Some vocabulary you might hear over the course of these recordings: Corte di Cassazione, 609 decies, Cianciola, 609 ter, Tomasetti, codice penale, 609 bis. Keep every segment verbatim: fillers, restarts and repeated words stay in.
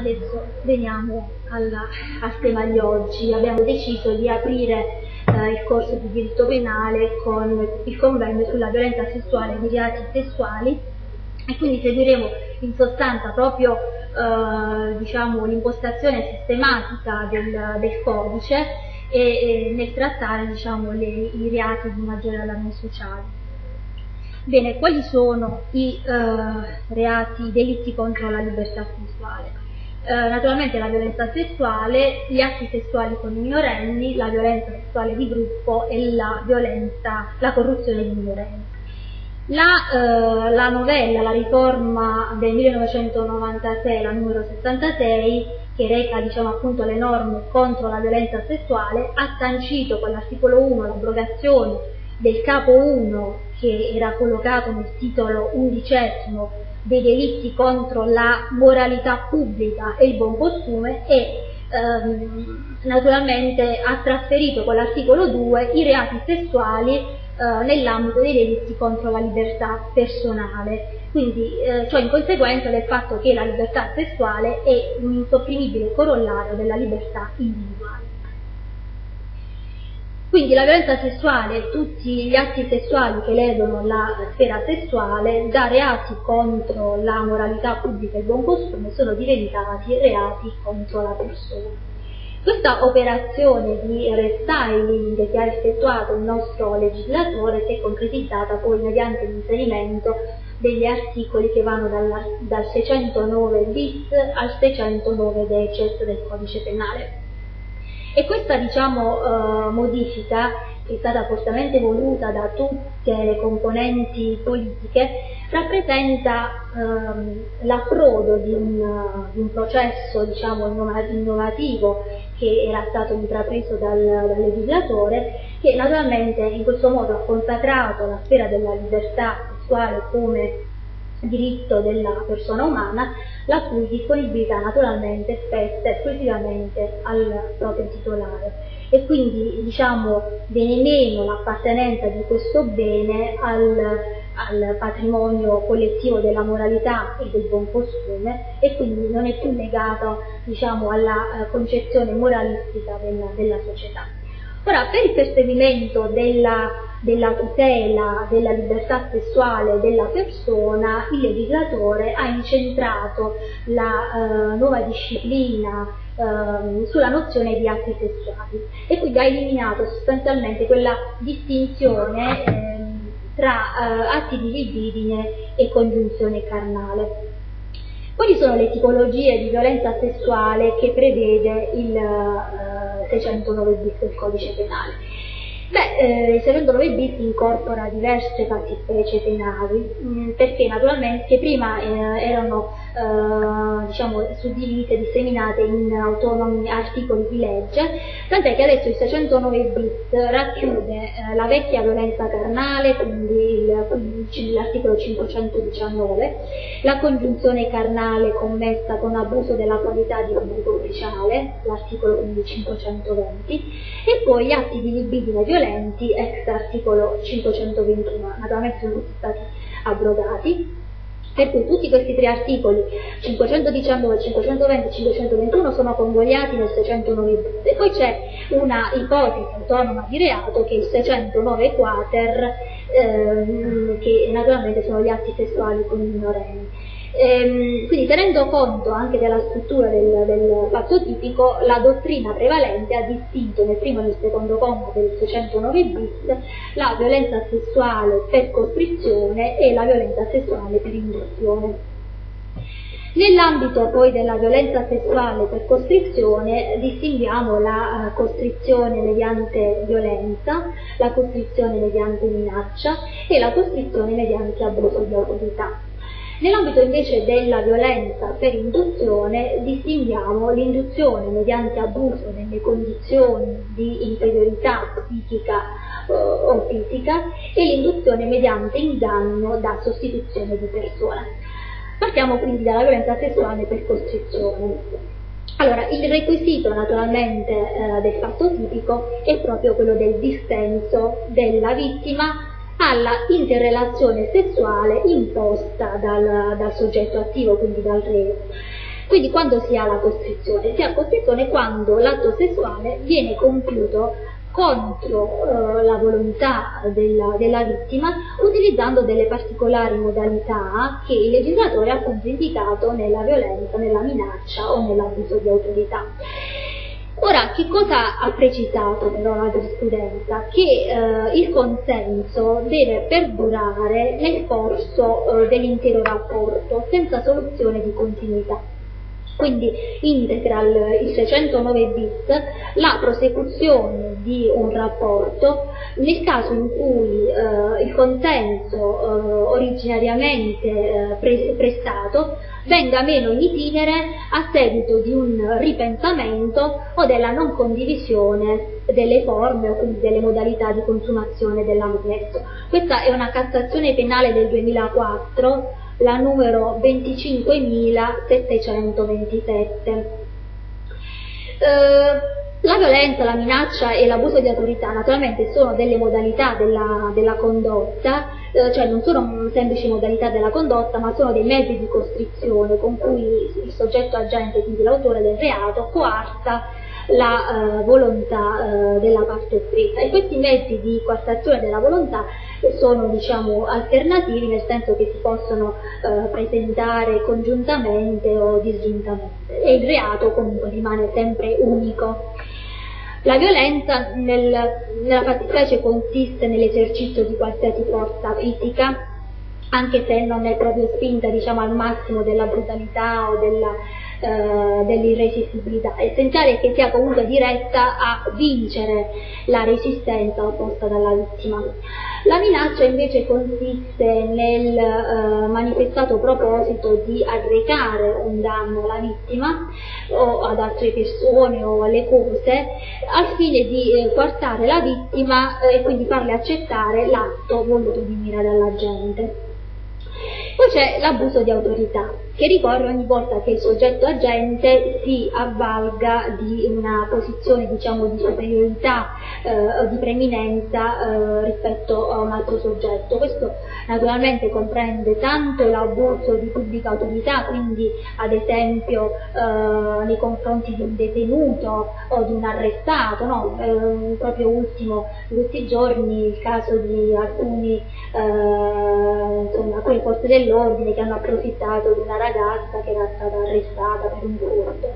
Adesso veniamo alla, al tema di oggi. Abbiamo deciso di aprire eh, il corso di diritto penale con il convegno sulla violenza sessuale e i reati sessuali, e quindi seguiremo in sostanza proprio eh, diciamo, l'impostazione sistematica del, del codice e, e nel trattare diciamo, le, i reati di maggiore allarme sociale. Bene, quali sono i eh, reati, i delitti contro la libertà sessuale? Eh, naturalmente la violenza sessuale, gli atti sessuali con i minorenni, la violenza sessuale di gruppo e la violenza, la corruzione di minorenni. La, eh, la novella, la riforma del millenovecentonovantasei, la numero settantasei, che reca diciamo, appunto, le norme contro la violenza sessuale, ha sancito con l'articolo uno l'abrogazione del capo uno, che era collocato nel titolo undicesimo dei delitti contro la moralità pubblica e il buon costume, e ehm, naturalmente ha trasferito con l'articolo due i reati sessuali eh, nell'ambito dei delitti contro la libertà personale. Quindi eh, ciò in conseguenza del fatto che la libertà sessuale è un insopprimibile corollario della libertà individuale. Quindi la violenza sessuale e tutti gli atti sessuali che ledono la sfera sessuale, da reati contro la moralità pubblica e il buon costume, sono diventati reati contro la persona. Questa operazione di restyling che ha effettuato il nostro legislatore si è concretizzata poi mediante l'inserimento degli articoli che vanno dalla, dal seicentonove bis al seicentonove decies del codice penale. E questa diciamo, eh, modifica, che è stata fortemente voluta da tutte le componenti politiche, rappresenta ehm, l'approdo di un, di un processo diciamo, innovativo che era stato intrapreso dal, dal legislatore, che naturalmente in questo modo ha consacrato la sfera della libertà sessuale come diritto della persona umana, la cui disponibilità naturalmente spetta esclusivamente al proprio titolare, e quindi diciamo viene meno l'appartenenza di questo bene al, al patrimonio collettivo della moralità e del buon costume, e quindi non è più legato diciamo, alla concezione moralistica della, della società. Ora, per il perseguimento della della tutela della libertà sessuale della persona, il legislatore ha incentrato la eh, nuova disciplina eh, sulla nozione di atti sessuali, e quindi ha eliminato sostanzialmente quella distinzione eh, tra eh, atti di libidine e congiunzione carnale. Quali sono le tipologie di violenza sessuale che prevede il eh, seicentonove bis del codice penale? Beh, eh, il seicentonove bis incorpora diverse fattispecie penali, mh, perché naturalmente che prima eh, erano eh, diciamo, suddivise e disseminate in autonomi articoli di legge, tant'è che adesso il seicentonove bis racchiude eh, la vecchia violenza carnale, quindi l'articolo cinquecentodiciannove, la congiunzione carnale commessa con abuso della qualità di pubblico ufficiale, l'articolo cinquecentoventi, e poi gli atti di libidine violenti ex articolo cinquecentoventuno, naturalmente sono stati abrogati, e poi tutti questi tre articoli cinquecentodiciannove, cinquecentoventi e cinquecentoventuno sono convogliati nel seicentonove bis, e poi c'è una ipotesi autonoma di reato che è il seicentonove-quater, ehm, che naturalmente sono gli atti sessuali con i minorenni. Ehm, quindi, tenendo conto anche della struttura del, del fatto tipico, la dottrina prevalente ha distinto nel primo e nel secondo comma del seicentonove bis la violenza sessuale per costrizione e la violenza sessuale per induzione. Nell'ambito poi della violenza sessuale per costrizione distinguiamo la costrizione mediante violenza, la costrizione mediante minaccia e la costrizione mediante abuso di autorità. Nell'ambito invece della violenza per induzione distinguiamo l'induzione mediante abuso nelle condizioni di inferiorità psichica eh, o fisica e l'induzione mediante inganno da sostituzione di persona. Partiamo quindi dalla violenza sessuale per costrizione. Allora, il requisito naturalmente eh, del fatto tipico è proprio quello del dissenso della vittima alla interrelazione sessuale imposta dal, dal soggetto attivo, quindi dal reo. Quindi quando si ha la costrizione? Si ha costrizione quando l'atto sessuale viene compiuto contro eh, la volontà della, della vittima, utilizzando delle particolari modalità che il legislatore ha appunto indicato nella violenza, nella minaccia o nell'abuso di autorità. Ora, che cosa ha precisato però la giurisprudenza? Che eh, il consenso deve perdurare nel corso eh, dell'intero rapporto, senza soluzione di continuità. Quindi integra il seicentonove bis la prosecuzione di un rapporto nel caso in cui eh, il consenso eh, originariamente eh, pre prestato venga meno in itinere a seguito di un ripensamento o della non condivisione delle forme o quindi delle modalità di consumazione dell'ammutto. Questa è una Cassazione penale del duemilaquattro, la numero venticinquemilasettecentoventisette. Eh, la violenza, la minaccia e l'abuso di autorità naturalmente sono delle modalità della, della condotta, eh, cioè non sono semplici modalità della condotta, ma sono dei mezzi di costrizione con cui il soggetto agente, quindi l'autore del reato, coarta la eh, volontà eh, della parte offesa, e questi mezzi di coartazione della volontà sono, diciamo, alternativi, nel senso che si possono eh, presentare congiuntamente o disgiuntamente, e il reato comunque rimane sempre unico. La violenza nel, nella fattispecie consiste nell'esercizio di qualsiasi forza fisica, anche se non è proprio spinta, diciamo, al massimo della brutalità o della dell'irresistibilità. È essenziale che sia comunque diretta a vincere la resistenza opposta dalla vittima. La minaccia invece consiste nel eh, manifestato proposito di arrecare un danno alla vittima o ad altre persone o alle cose, al fine di eh, coartare la vittima eh, e quindi farle accettare l'atto voluto di mira dall'agente. Poi c'è l'abuso di autorità, che ricorre ogni volta che il soggetto agente si avvalga di una posizione, diciamo, di superiorità eh, o di preeminenza eh, rispetto a un altro soggetto. Questo naturalmente comprende tanto l'abuso di pubblica autorità, quindi ad esempio eh, nei confronti di un detenuto o di un arrestato, no? Eh, proprio ultimo in questi giorni il caso di alcuni eh, insomma, quelle forze dell'ordine che hanno approfittato di una ragazza che era stata arrestata per un furto.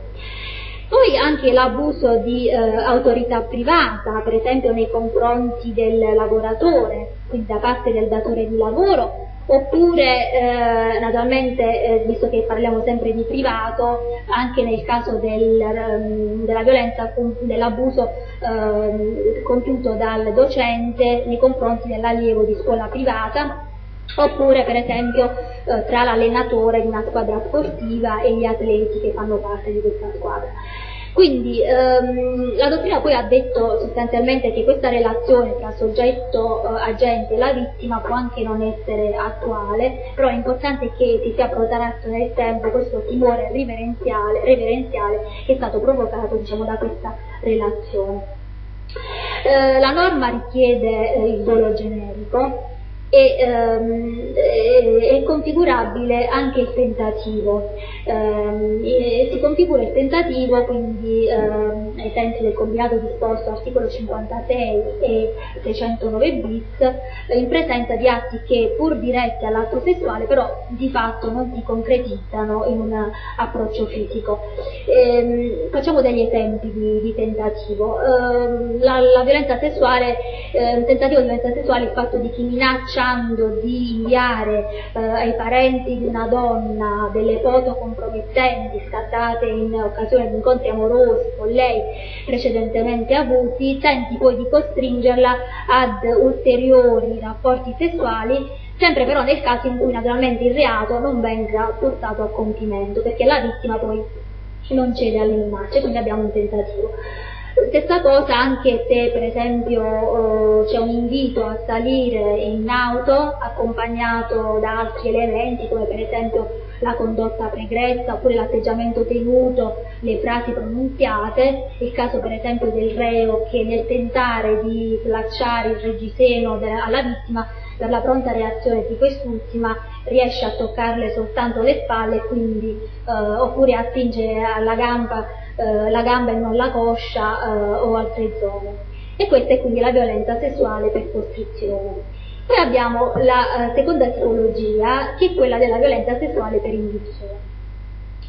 Poi anche l'abuso di eh, autorità privata, per esempio nei confronti del lavoratore, quindi da parte del datore di lavoro, oppure eh, naturalmente, eh, visto che parliamo sempre di privato, anche nel caso del, della violenza, dell'abuso eh, compiuto dal docente nei confronti dell'allievo di scuola privata, oppure per esempio eh, tra l'allenatore di una squadra sportiva e gli atleti che fanno parte di questa squadra. Quindi ehm, la dottrina poi ha detto sostanzialmente che questa relazione tra soggetto eh, agente e la vittima può anche non essere attuale, però è importante che si sia protratto nel tempo questo timore reverenziale, reverenziale che è stato provocato, diciamo, da questa relazione. Eh, la norma richiede eh, il dolo generico, e ehm, è, è configurabile anche il tentativo, eh, si configura il tentativo quindi ehm, ai sensi del combinato disposto articolo cinquantasei e seicentonove bis, in presenza di atti che, pur diretti all'atto sessuale, però di fatto non si concretizzano in un approccio fisico. Eh, facciamo degli esempi di, di tentativo. Eh, la, la violenza sessuale, eh, il tentativo di violenza sessuale è il fatto di chi minaccia di inviare eh, ai parenti di una donna delle foto compromettenti scattate in occasione di incontri amorosi con lei precedentemente avuti, tenti poi di costringerla ad ulteriori rapporti sessuali, sempre però nel caso in cui naturalmente il reato non venga portato a compimento, perché la vittima poi non cede alle minacce, quindi abbiamo un tentativo. Stessa cosa anche se per esempio eh, c'è un invito a salire in auto accompagnato da altri elementi, come per esempio la condotta pregressa oppure l'atteggiamento tenuto, le frasi pronunziate. Il caso per esempio del reo che nel tentare di slacciare il reggiseno alla vittima, per la pronta reazione di quest'ultima riesce a toccarle soltanto le spalle, quindi, eh, oppure attingere alla gamba, eh, la gamba e non la coscia, eh, o altre zone. E questa è quindi la violenza sessuale per costrizione. Poi abbiamo la eh, seconda tipologia, che è quella della violenza sessuale per induzione.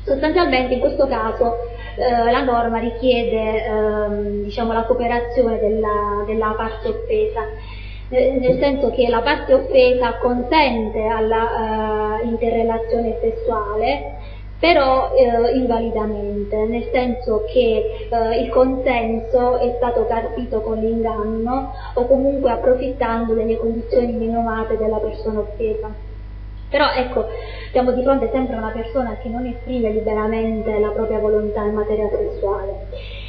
Sostanzialmente in questo caso eh, la norma richiede ehm, diciamo, la cooperazione della, della parte offesa, eh, nel senso che la parte offesa consente all'interrelazione eh, sessuale, però eh, invalidamente, nel senso che eh, il consenso è stato carpito con l'inganno o comunque approfittando delle condizioni inumane della persona offesa. Però ecco, siamo di fronte sempre a una persona che non esprime liberamente la propria volontà in materia sessuale.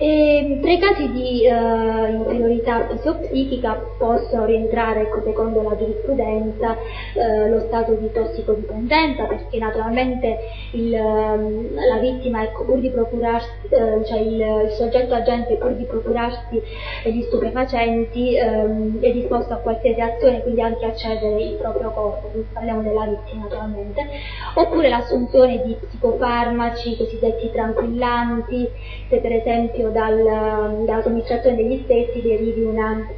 E tra i casi di eh, inferiorità fisiopsichica possono rientrare, ecco, secondo la giurisprudenza, eh, lo stato di tossicodipendenza, perché naturalmente il, la vittima, ecco, pur di procurarsi, eh, cioè il, il soggetto agente pur di procurarsi gli stupefacenti ehm, è disposto a qualsiasi azione, quindi anche a cedere il proprio corpo, parliamo della vittima naturalmente, oppure l'assunzione di psicofarmaci cosiddetti tranquillanti, se per esempio Dal, dalla somministrazione degli stessi derivi una,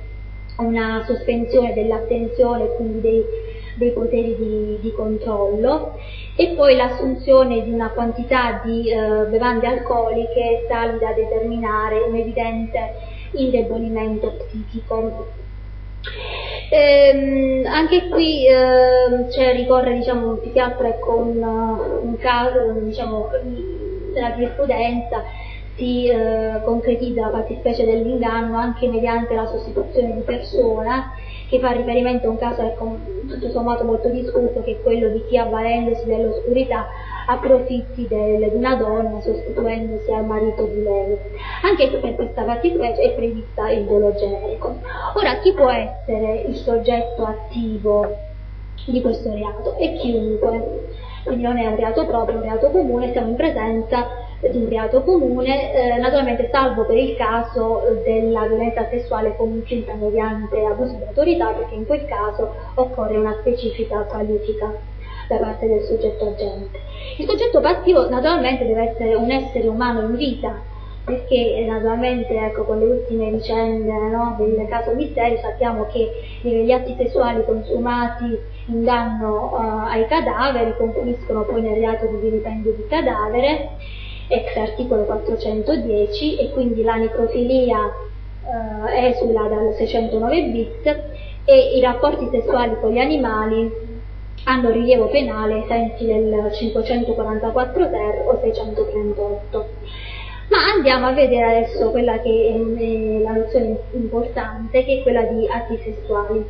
una sospensione dell'attenzione, quindi dei, dei poteri di, di controllo, e poi l'assunzione di una quantità di eh, bevande alcoliche tali da determinare un evidente indebolimento psichico. Ehm, anche qui eh, cioè, ricorre, diciamo, più che altro con uh, un caso, diciamo, della giurisprudenza si eh, concretizza la fattispecie dell'inganno anche mediante la sostituzione di persona, che fa riferimento a un caso, ecco, tutto sommato molto discusso, che è quello di chi, avvalendosi dell'oscurità, approfitti del, di una donna sostituendosi al marito di lei. Anche per questa fattispecie è prevista il dolo generico. Ora, chi può essere il soggetto attivo di questo reato? È chiunque. Quindi non è un reato proprio, è un reato comune, siamo in presenza di un reato comune, eh, naturalmente salvo per il caso della violenza sessuale compiuta mediante abuso di autorità, perché in quel caso occorre una specifica qualifica da parte del soggetto agente. Il soggetto passivo naturalmente deve essere un essere umano in vita, perché naturalmente, ecco, con le ultime vicende, no, del caso Misteri, sappiamo che gli atti sessuali consumati in danno uh, ai cadaveri confluiscono poi nel reato di vilipendio di cadavere, ex articolo quattrocentodieci, e quindi la necrofilia uh, esula dal seicentonove bis, e i rapporti sessuali con gli animali hanno rilievo penale ai sensi del cinquecentoquarantaquattro ter o seicentotrentotto. Ma andiamo a vedere adesso quella che è la nozione importante, che è quella di atti sessuali.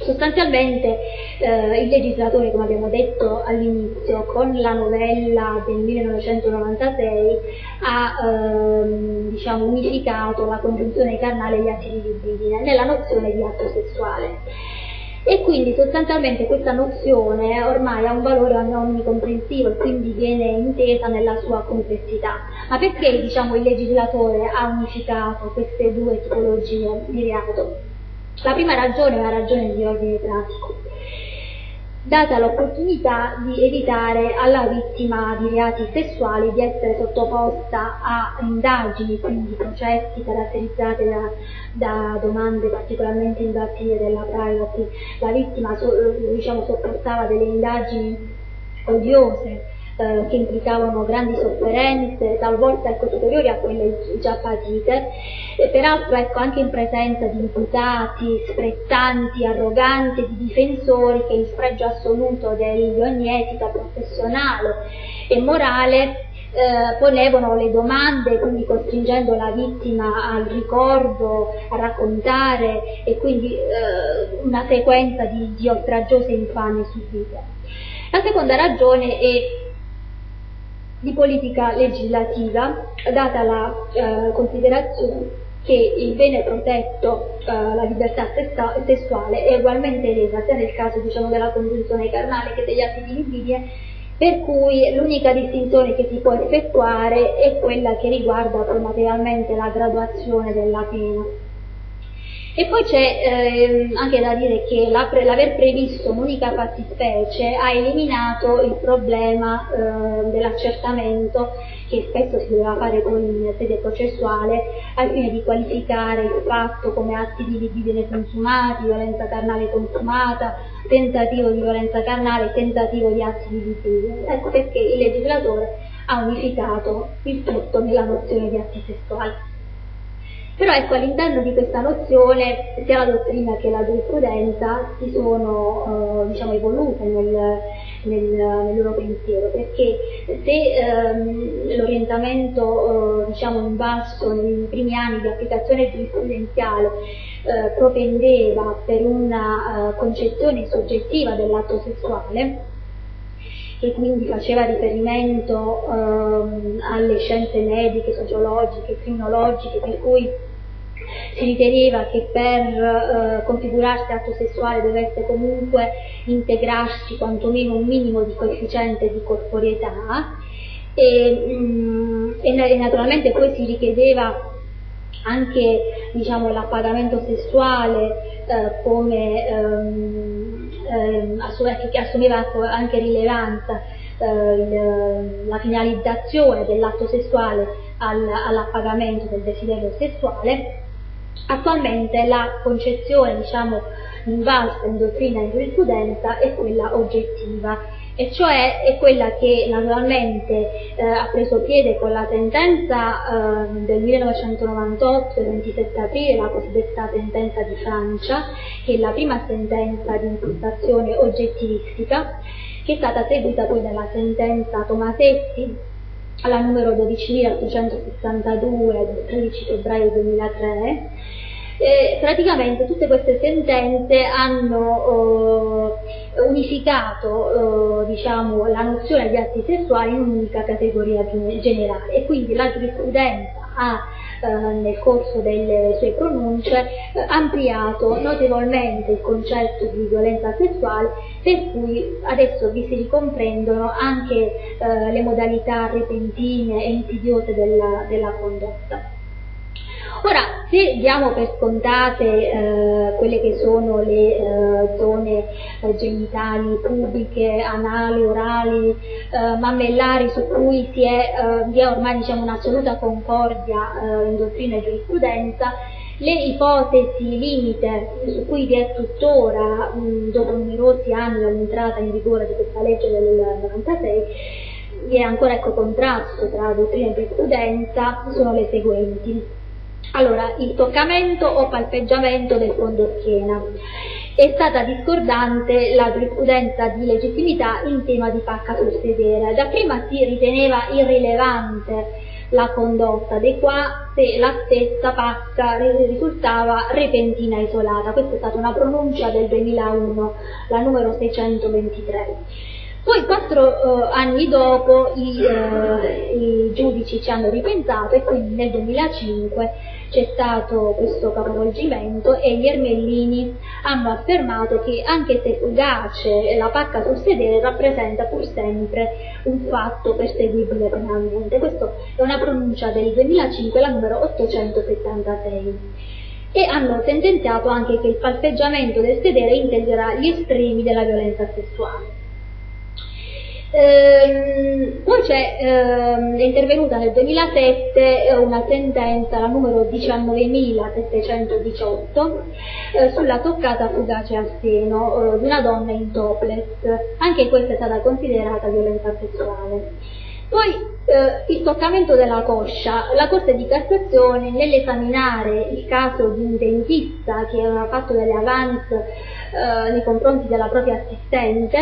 Sostanzialmente eh, il legislatore, come abbiamo detto all'inizio, con la novella del millenovecentonovantasei ha ehm, diciamo, unificato la congiunzione carnale e gli atti di libidine nella nozione di atto sessuale. E quindi sostanzialmente questa nozione ormai ha un valore omnicomprensivo e quindi viene intesa nella sua complessità. Ma perché, diciamo, il legislatore ha unificato queste due tipologie di reato? La prima ragione è una ragione di ordine pratico, data l'opportunità di evitare alla vittima di reati sessuali di essere sottoposta a indagini, quindi processi caratterizzati da, da domande particolarmente invasive della privacy. La vittima, diciamo, sopportava delle indagini odiose eh, che implicavano grandi sofferenze, talvolta, ecco, superiori a quelle già patite, e peraltro, ecco, anche in presenza di imputati sprezzanti, arroganti, di difensori che in spregio assoluto di ogni etica professionale e morale eh, ponevano le domande, quindi costringendo la vittima al ricordo, a raccontare, e quindi eh, una sequenza di, di oltraggiose infamie subite. La seconda ragione è di politica legislativa, data la eh, considerazione che il bene protetto, eh, la libertà sessuale, è ugualmente lesa sia nel caso, diciamo, della congiunzione carnale che degli atti di libidine, per cui l'unica distinzione che si può effettuare è quella che riguarda materialmente la graduazione della pena. E poi c'è eh, anche da dire che la pre, l'aver previsto un'unica fattispecie ha eliminato il problema eh, dell'accertamento che spesso si doveva fare con in sede processuale al fine di qualificare il fatto come atti di libidine consumati, violenza carnale consumata, tentativo di violenza carnale, tentativo di atti di libidine. Ecco perché il legislatore ha unificato il tutto nella nozione di atti sessuali. Però ecco, all'interno di questa nozione, sia la dottrina che la giurisprudenza si sono eh, diciamo, evolute nel, nel, nel loro pensiero, perché se ehm, l'orientamento eh, diciamo, in basso nei primi anni di applicazione giurisprudenziale eh, propendeva per una eh, concezione soggettiva dell'atto sessuale, che quindi faceva riferimento ehm, alle scienze mediche, sociologiche, criminologiche, per cui si riteneva che per eh, configurarsi atto sessuale dovesse comunque integrarsi quantomeno un minimo di coefficiente di corporeità, e, mh, e naturalmente poi si richiedeva anche, diciamo, l'appagamento sessuale eh, come ehm, ehm, assume, che assumeva anche rilevanza eh, la finalizzazione dell'atto sessuale al, all'appagamento del desiderio sessuale. Attualmente la concezione, diciamo, invalsa in dottrina e in giurisprudenza è quella oggettiva, e cioè è quella che naturalmente eh, ha preso piede con la sentenza eh, del millenovecentonovantotto, il ventisette aprile, la cosiddetta sentenza di Francia, che è la prima sentenza di impostazione oggettivistica, che è stata seguita poi dalla sentenza Tomasetti, alla numero dodicimilaottocentosessantadue del tredici febbraio duemilatré. Eh, praticamente tutte queste sentenze hanno eh, unificato eh, diciamo, la nozione di atti sessuali in un'unica categoria generale, e quindi la giurisprudenza ha eh, nel corso delle sue pronunce eh, ampliato notevolmente il concetto di violenza sessuale, per cui adesso vi si ricomprendono anche eh, le modalità repentine e insidiose della, della condotta. Ora, se diamo per scontate eh, quelle che sono le eh, zone eh, genitali pubiche, anali, orali, eh, mammellari, su cui si è, eh, vi è ormai, diciamo, un'assoluta concordia eh, in dottrina e giurisprudenza, le ipotesi limite su cui vi è tuttora, mh, dopo numerosi anni dall'entrata in vigore di questa legge del novantasei, vi è ancora, ecco, contrasto tra dottrina e giurisprudenza, sono le seguenti. Allora, il toccamento o palpeggiamento del fondo schiena. È stata discordante la giurisprudenza di legittimità in tema di pacca sul sedere. Dapprima si riteneva irrilevante la condotta, di qua se la stessa pacca risultava repentina e isolata. Questa è stata una pronuncia del duemilauno, la numero seicentoventitré. Poi quattro eh, anni dopo i, eh, i giudici ci hanno ripensato, e quindi nel duemilacinque c'è stato questo capovolgimento, e gli ermellini hanno affermato che anche se fugace la pacca sul sedere rappresenta pur sempre un fatto perseguibile penalmente. Questa è una pronuncia del duemilacinque, la numero ottocentosettantasei. E hanno sentenziato anche che il palpeggiamento del sedere intenderà gli estremi della violenza sessuale. Ehm, poi c'è, ehm, è intervenuta nel duemilasette una sentenza, la numero diciannovemilasettecentodiciotto, eh, sulla toccata fugace al seno eh, di una donna in topless. Anche questa è stata considerata violenza sessuale. Poi eh, il toccamento della coscia. La Corte di Cassazione, nell'esaminare il caso di un dentista che aveva fatto delle avance Eh, nei confronti della propria assistente,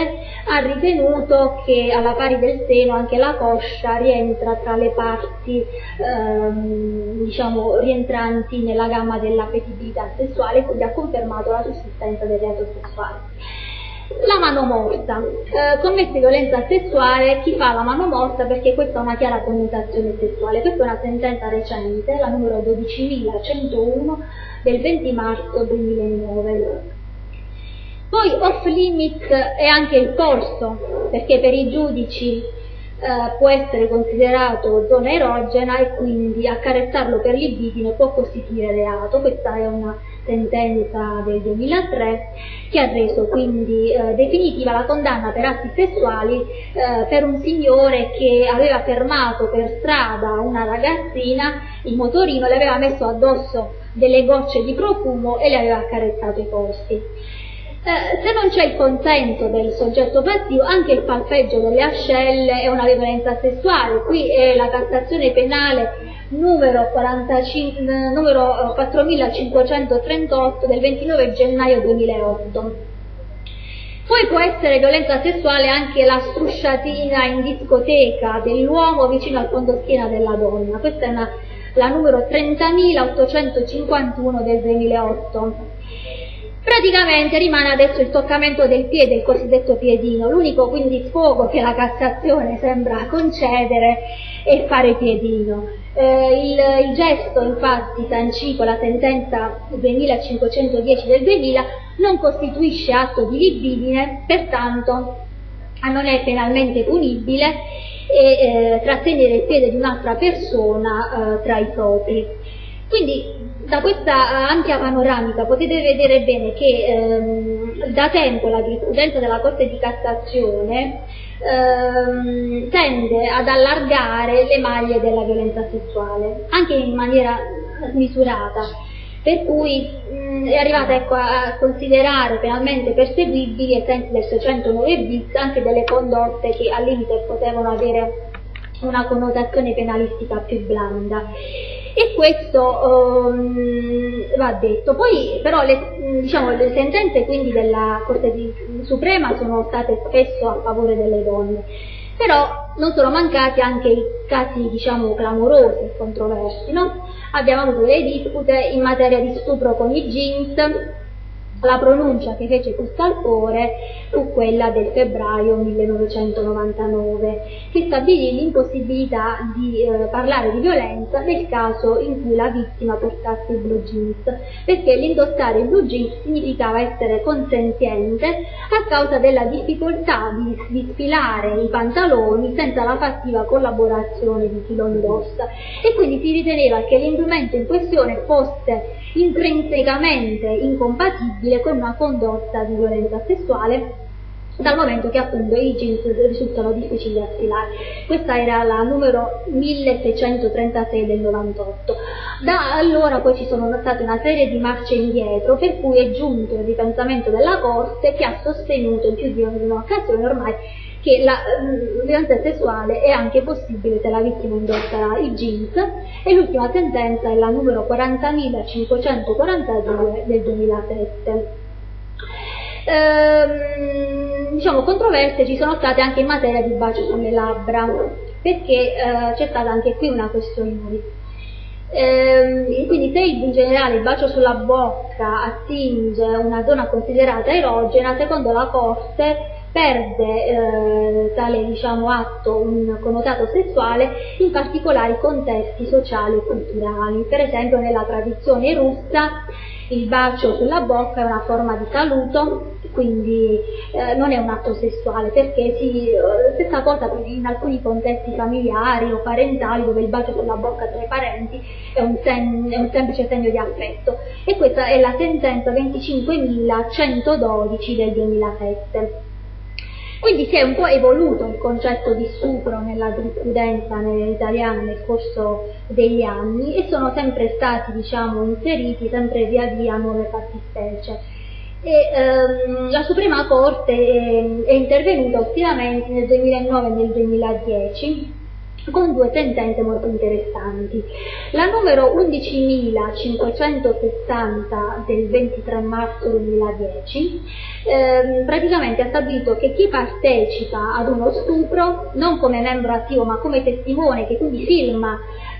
ha ritenuto che alla pari del seno anche la coscia rientra tra le parti ehm, diciamo rientranti nella gamma dell'appetibilità sessuale, quindi ha confermato la sussistenza del reato sessuale. La mano morta. Eh, commette violenza sessuale chi fa la mano morta, perché questa ha una chiara connotazione sessuale. Questa è una sentenza recente, la numero dodicimilacentouno del venti marzo duemilanove. Poi off limit è anche il torso, perché per i giudici eh, può essere considerato zona erogena, e quindi accarezzarlo per libidine può costituire reato. Questa è una sentenza del duemilatré che ha reso quindi eh, definitiva la condanna per atti sessuali eh, per un signore che aveva fermato per strada una ragazzina in motorino, le aveva messo addosso delle gocce di profumo e le aveva accarezzato i polsi. Eh, se non c'è il consenso del soggetto passivo, anche il palpeggio delle ascelle è una violenza sessuale. Qui è la Cassazione penale numero, quarantacinque, numero quattromilacinquecentotrentotto del ventinove gennaio duemilaotto. Poi può essere violenza sessuale anche la strusciatina in discoteca dell'uomo vicino al fondoschiena della donna. Questa è una, la numero trentamilaottocentocinquantuno del duemilaotto. Praticamente rimane adesso il toccamento del piede, il cosiddetto piedino, l'unico quindi sfogo che la Cassazione sembra concedere è fare piedino. Eh, il, il gesto infatti sancito la sentenza duemilacinquecentodieci del duemila non costituisce atto di libidine, pertanto non è penalmente punibile e eh, trattenere il piede di un'altra persona eh, tra i propri. Quindi, da questa ampia panoramica potete vedere bene che ehm, da tempo la giurisprudenza della Corte di Cassazione ehm, tende ad allargare le maglie della violenza sessuale, anche in maniera smisurata, per cui mh, è arrivata ecco, a considerare penalmente perseguibili ai sensi del seicentonove bis anche delle condotte che al limite potevano avere una connotazione penalistica più blanda. E questo um, va detto. Poi però le, diciamo, le sentenze quindi della Corte di, Suprema sono state spesso a favore delle donne, però non sono mancati anche i casi diciamo clamorosi e controversi, no? Abbiamo avuto delle dispute in materia di stupro con i jeans. La pronuncia che fece più scalpore fu quella del febbraio millenovecentonovantanove, che stabilì l'impossibilità di eh, parlare di violenza nel caso in cui la vittima portasse i blue jeans, perché l'indossare i blue jeans significava essere consenziente a causa della difficoltà di, di sfilare i pantaloni senza la fattiva collaborazione di chi lo indossa, e quindi si riteneva che l'indumento in questione fosse intrinsecamente incompatibile con una condotta di violenza sessuale, dal momento che appunto i jeans risultano difficili da stilare. Questa era la numero milleseicentotrentasei del novantotto. Da allora poi ci sono state una serie di marce indietro, per cui è giunto il ripensamento della Corte, che ha sostenuto in più di un'occasione ormai che la mh, violenza sessuale è anche possibile se la vittima indossa i jeans, e l'ultima sentenza è la numero quarantamilacinquecentoquarantadue del duemilasette. Ehm, diciamo controversie ci sono state anche in materia di bacio sulle labbra, perché eh, c'è stata anche qui una questione di Ehm, quindi se in generale il bacio sulla bocca attinge una zona considerata erogena, secondo la Corte perde eh, tale diciamo, atto un connotato sessuale in particolari contesti sociali e culturali. Per esempio nella tradizione russa il bacio sulla bocca è una forma di saluto, quindi eh, non è un atto sessuale, perché si, stessa cosa in alcuni contesti familiari o parentali, dove il bacio sulla bocca tra i parenti è un, sen, è un semplice segno di affetto. E questa è la sentenza venticinquemilacentododici del duemilasette. Quindi si è un po' evoluto il concetto di stupro nella giurisprudenza italiana nel corso degli anni, e sono sempre stati diciamo, inseriti sempre via via nuove fattispecie. E, ehm, la Suprema Corte è, è intervenuta ostinamente nel duemilanove e nel duemiladieci con due sentenze molto interessanti. La numero undicimilacinquecentosessanta del ventitré marzo duemiladieci ehm, praticamente ha stabilito che chi partecipa ad uno stupro, non come membro attivo ma come testimone, che quindi firma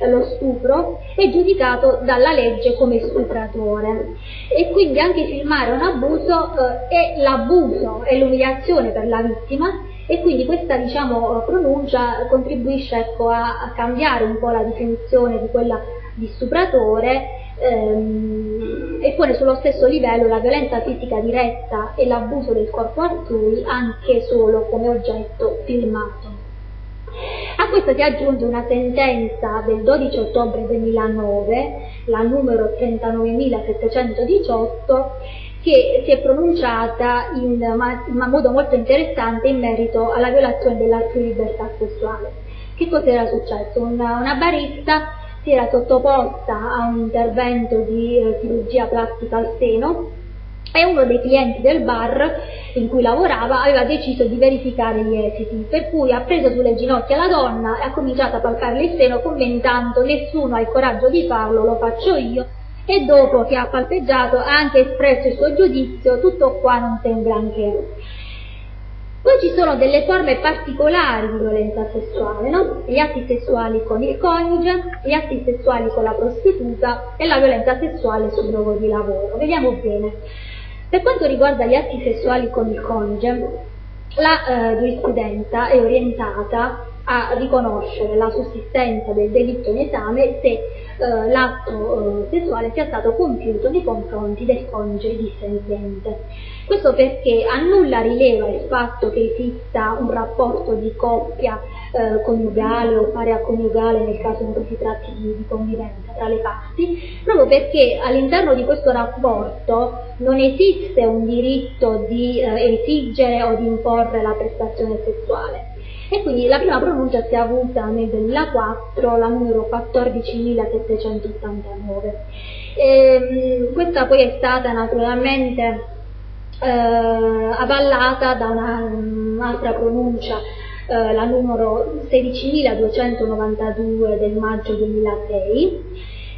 lo stupro, è giudicato dalla legge come stupratore, e quindi anche firmare un abuso eh, è l'abuso, è l'umiliazione per la vittima, e quindi questa diciamo, pronuncia contribuisce ecco, a, a cambiare un po' la definizione di quella di stupratore ehm, e pone sullo stesso livello la violenza fisica diretta e l'abuso del corpo altrui anche solo come oggetto filmato. A questo si aggiunge una sentenza del dodici ottobre duemilanove la numero trentanovemilasettecentodiciotto, che si è pronunciata in, in modo molto interessante in merito alla violazione della libertà sessuale. Che cosa era successo? Una, una barista si era sottoposta a un intervento di eh, chirurgia plastica al seno e uno dei clienti del bar in cui lavorava aveva deciso di verificare gli esiti, per cui ha preso sulle ginocchia la donna e ha cominciato a palparle il seno commentando: nessuno ha il coraggio di farlo, lo faccio io. E dopo che ha palpeggiato ha anche espresso il suo giudizio: tutto qua non sembra anche. Poi ci sono delle forme particolari di violenza sessuale, no? Gli atti sessuali con il coniuge, gli atti sessuali con la prostituta e la violenza sessuale sul luogo di lavoro. Vediamo bene. Per quanto riguarda gli atti sessuali con il coniuge, la eh, giurisprudenza è orientata a riconoscere la sussistenza del delitto in esame se eh, l'atto eh, sessuale sia stato compiuto nei confronti del coniuge dissenziente. Questo perché a nulla rileva il fatto che esista un rapporto di coppia eh, coniugale o parea coniugale nel caso in cui si tratti di, di convivenza tra le parti, proprio perché all'interno di questo rapporto non esiste un diritto di eh, esigere o di imporre la prestazione sessuale. E quindi la prima pronuncia si è avuta nel duemilaquattro, la numero quattordicimilasettecentottantanove. E, questa poi è stata naturalmente eh, avallata da un'altra pronuncia, eh, la numero sedicimiladuecentonovantadue del maggio duemilasei.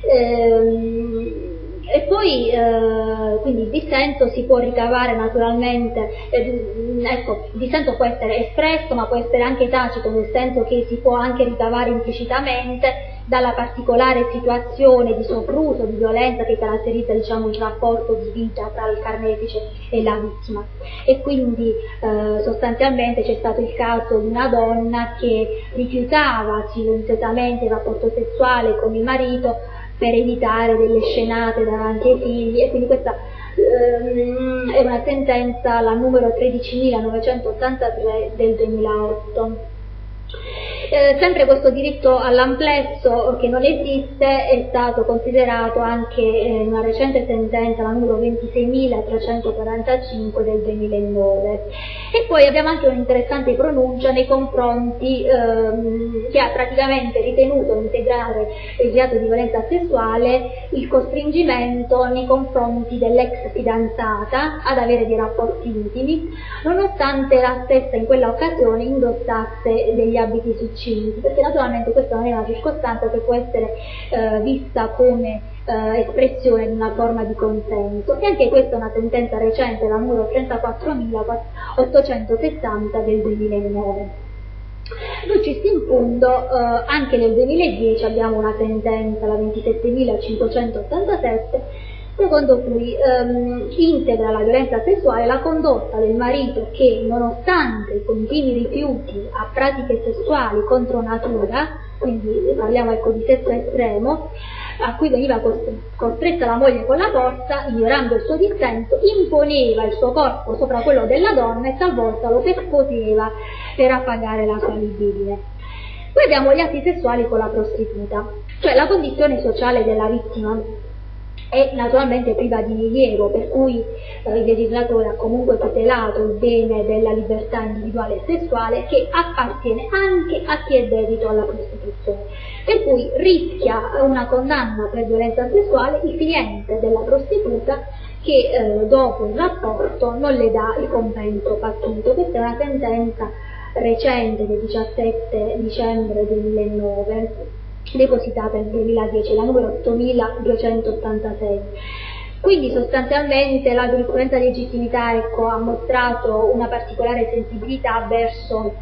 E, E poi, eh, quindi il dissenso si può ricavare naturalmente, eh, ecco, il dissenso può essere espresso ma può essere anche tacito, nel senso che si può anche ricavare implicitamente dalla particolare situazione di sopruso, di violenza che caratterizza, diciamo, il rapporto di vita tra il carnefice e la vittima. E quindi eh, sostanzialmente c'è stato il caso di una donna che rifiutava silenziosamente il rapporto sessuale con il marito per evitare delle scenate davanti ai figli, e quindi questa ehm, è una sentenza, la numero tredicimilanovecentottantatré del duemilaotto. Eh, sempre questo diritto all'amplesso, che non esiste, è stato considerato anche in eh, una recente sentenza, la numero ventiseimilatrecentoquarantacinque del duemilanove. E poi abbiamo anche un'interessante pronuncia nei confronti ehm, che ha praticamente ritenuto integrare il reato di violenza sessuale il costringimento nei confronti dell'ex fidanzata ad avere dei rapporti intimi, nonostante la stessa in quella occasione indossasse degli abiti successivi, perché naturalmente questa non è una circostanza che può essere eh, vista come eh, espressione di una forma di consenso. E anche questa è una sentenza recente, la numero trentaquattromilaottocentosessanta del duemilanove. Lucis in punto, eh, anche nel duemiladieci abbiamo una sentenza, la ventisettemilacinquecentottantasette, secondo cui ehm, integra la violenza sessuale la condotta del marito che, nonostante i continui rifiuti a pratiche sessuali contro natura, quindi parliamo ecco di sesso estremo, a cui veniva costretta la moglie con la forza, ignorando il suo dissenso, imponeva il suo corpo sopra quello della donna e talvolta lo percuoteva per appagare la sua libidine. Poi abbiamo gli atti sessuali con la prostituta, cioè la condizione sociale della vittima è naturalmente priva di rilievo, per cui eh, il legislatore ha comunque tutelato il bene della libertà individuale e sessuale che appartiene anche a chi è dedito alla prostituzione, per cui rischia una condanna per violenza sessuale il cliente della prostituta che eh, dopo il rapporto non le dà il compenso pattuito. Questa è una sentenza recente del diciassette dicembre duemilanove, depositata nel duemiladieci, la numero ottomiladuecentottantasei. Quindi sostanzialmente la giurisprudenza di legittimità, ecco, ha mostrato una particolare sensibilità verso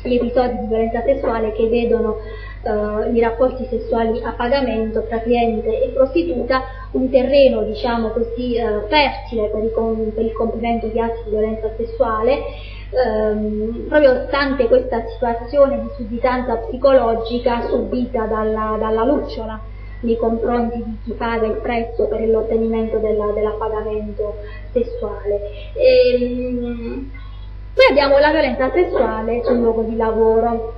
gli episodi di violenza sessuale che vedono eh, i rapporti sessuali a pagamento tra cliente e prostituta un terreno, diciamo così, eh, fertile per il, com- per il compimento di atti di violenza sessuale, Ehm, proprio stante questa situazione di sudditanza psicologica subita dalla, dalla lucciola nei confronti di chi paga il prezzo per l'ottenimento dell'appagamento sessuale. Ehm, poi abbiamo la violenza sessuale sul luogo di lavoro.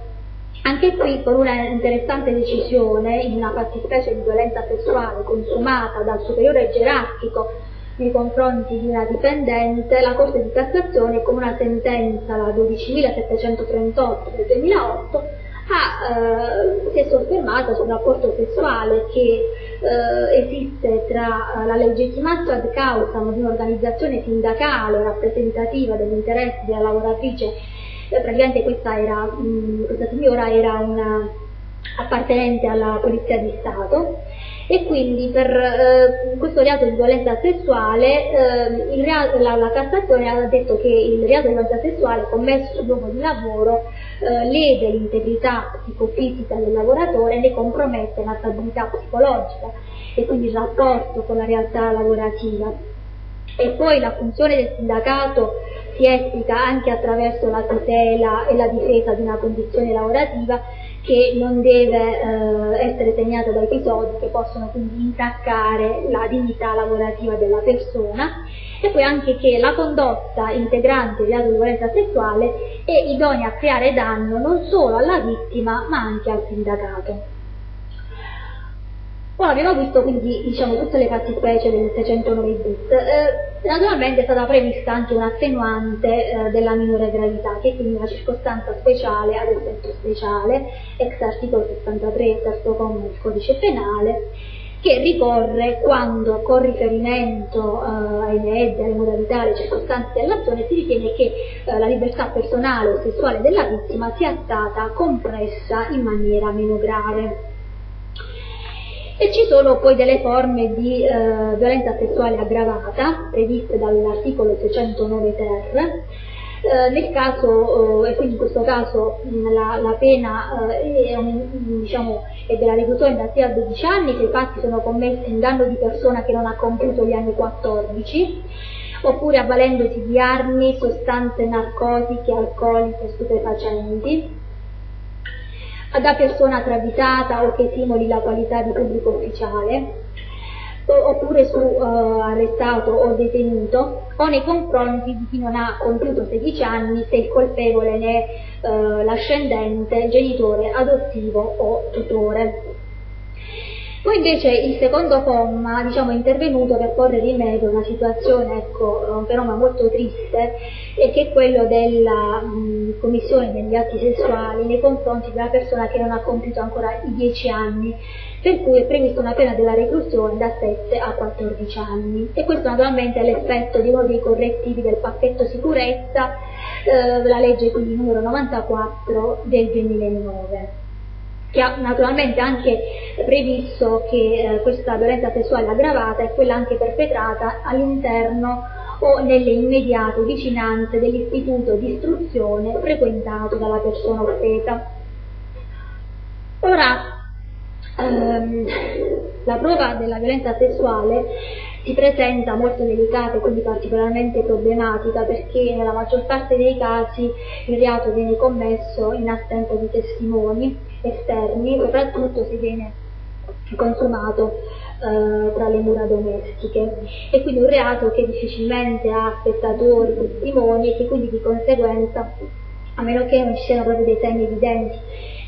Anche qui, con una interessante decisione, in una fattispecie di violenza sessuale consumata dal superiore gerarchico nei confronti di una dipendente, la Corte di Cassazione, con una sentenza, la dodicimilasettecentotrentotto del duemilaotto, ha, eh, si è soffermata sul rapporto sessuale che eh, esiste tra la legittimatio ad causam di un'organizzazione sindacale rappresentativa degli interessi della lavoratrice. Praticamente questa, era, mh, questa signora era una appartenente alla Polizia di Stato, e quindi per eh, questo reato di violenza sessuale eh, il reato, la, la Cassazione ha detto che il reato di violenza sessuale commesso sul luogo di lavoro eh, lede l'integrità psicofisica del lavoratore e ne compromette la stabilità psicologica e quindi il rapporto con la realtà lavorativa. E poi la funzione del sindacato si esplica anche attraverso la tutela e la difesa di una condizione lavorativa che non deve eh, essere segnata da episodi che possono quindi intaccare la dignità lavorativa della persona, e poi anche che la condotta integrante di reato di violenza sessuale è idonea a creare danno non solo alla vittima ma anche al sindacato. Ora abbiamo visto quindi, diciamo, tutte le fattispecie del seicentonove bis, eh, naturalmente è stata prevista anche un'attenuante eh, della minore gravità, che è quindi una circostanza speciale ad effetto speciale, ex articolo sessantatré, terzo comma del codice penale, che ricorre quando, con riferimento eh, ai mezzi, alle modalità, alle circostanze dell'azione, si ritiene che eh, la libertà personale o sessuale della vittima sia stata compressa in maniera meno grave. E ci sono poi delle forme di eh, violenza sessuale aggravata previste dall'articolo seicentonove ter, eh, nel caso, eh, e quindi in questo caso la, la pena eh, è, un, diciamo, è della reclusione da sei a dodici anni se i fatti sono commessi in danno di persona che non ha compiuto gli anni quattordici, oppure avvalendosi di armi, sostanze narcotiche, alcoliche, stupefacenti, da persona travisata o che simuli la qualità di pubblico ufficiale, oppure su uh, arrestato o detenuto, o nei confronti di chi non ha compiuto sedici anni se il colpevole ne è uh, l'ascendente, genitore adottivo o tutore. Poi invece il secondo comma, diciamo, è intervenuto per porre rimedio a una situazione, ecco, un fenomeno molto triste, e che è quello della mh, commissione degli atti sessuali nei confronti di una persona che non ha compiuto ancora i dieci anni, per cui è prevista una pena della reclusione da sette a quattordici anni. E questo naturalmente è l'effetto di uno dei correttivi del pacchetto sicurezza, eh, la legge quindi numero novantaquattro del duemilanove. Che ha naturalmente anche previsto che eh, questa violenza sessuale aggravata è quella anche perpetrata all'interno o nelle immediate vicinanze dell'istituto di istruzione frequentato dalla persona offesa. Ora, ehm, la prova della violenza sessuale si presenta molto delicata e quindi particolarmente problematica, perché nella maggior parte dei casi il reato viene commesso in assenza di testimoni esterni, soprattutto se viene consumato eh, tra le mura domestiche, e quindi un reato che difficilmente ha spettatori, testimoni, e che quindi di conseguenza, a meno che non ci siano proprio dei segni evidenti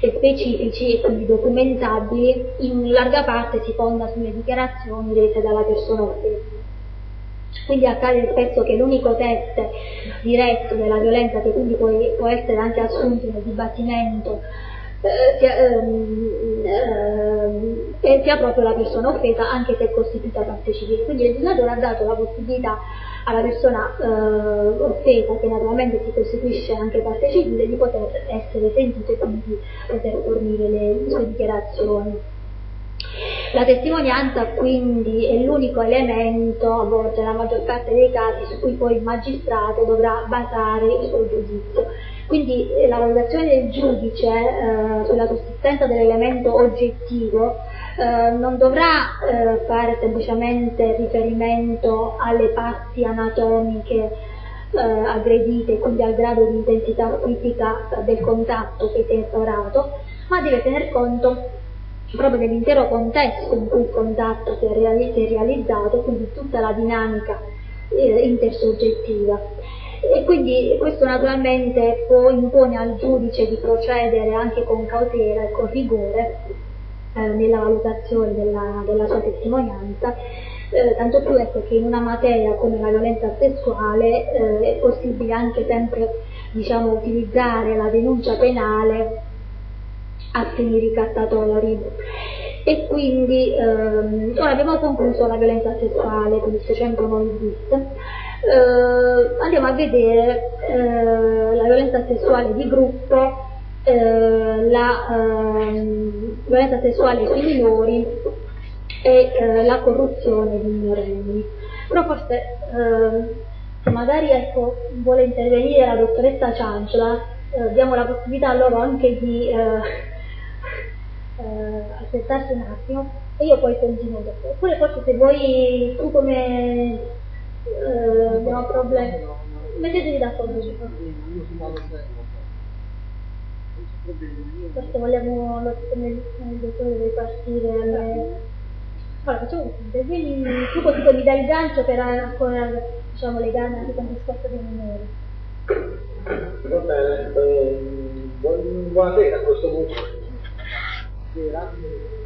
e specifici e quindi documentabili, in larga parte si fonda sulle dichiarazioni rese dalla persona offesa. Quindi accade spesso che l'unico test diretto della violenza, che quindi può, può essere anche assunto nel dibattimento, Sia, ehm, ehm, sia proprio la persona offesa, anche se costituita parte civile. Quindi il legislatore ha dato la possibilità alla persona eh, offesa, che naturalmente si costituisce anche parte civile, di poter essere sentito e quindi poter fornire le sue dichiarazioni. La testimonianza quindi è l'unico elemento, a volte nella maggior parte dei casi, su cui poi il magistrato dovrà basare il suo giudizio. Quindi la valutazione del giudice eh, sulla sussistenza dell'elemento oggettivo eh, non dovrà eh, fare semplicemente riferimento alle parti anatomiche eh, aggredite, quindi al grado di intensità fisica del contatto che si è instaurato, ma deve tener conto proprio dell'intero contesto in cui il contatto si è, reali- si è realizzato, quindi tutta la dinamica eh, intersoggettiva. e quindi questo naturalmente può, impone al giudice di procedere anche con cautela e con rigore eh, nella valutazione della, della sua testimonianza, eh, tanto più ecco che in una materia come la violenza sessuale eh, è possibile anche sempre, diciamo, utilizzare la denuncia penale a fini ricattatori. E quindi ehm, ora abbiamo concluso la violenza sessuale con il seicentonove bis. Eh, andiamo a vedere eh, la violenza sessuale di gruppo, eh, la eh, violenza sessuale sui minori e eh, la corruzione di minorenni. Però forse eh, magari ecco, vuole intervenire la dottoressa Cianciola, eh, diamo la possibilità a loro anche di eh, Uh, aspettarsi un attimo e io poi continuo dopo, oppure forse se voi tu come uh, non ho problemi, mettetevi d'accordo, forse vogliamo lo, nel, nel dottore partire le... Allora facciamo così, intervieni tu, così mi dai il gancio per ancora, diciamo, legare anche con il discorso dei minori. Va bene, ehm, buonasera a questo punto. Grazie.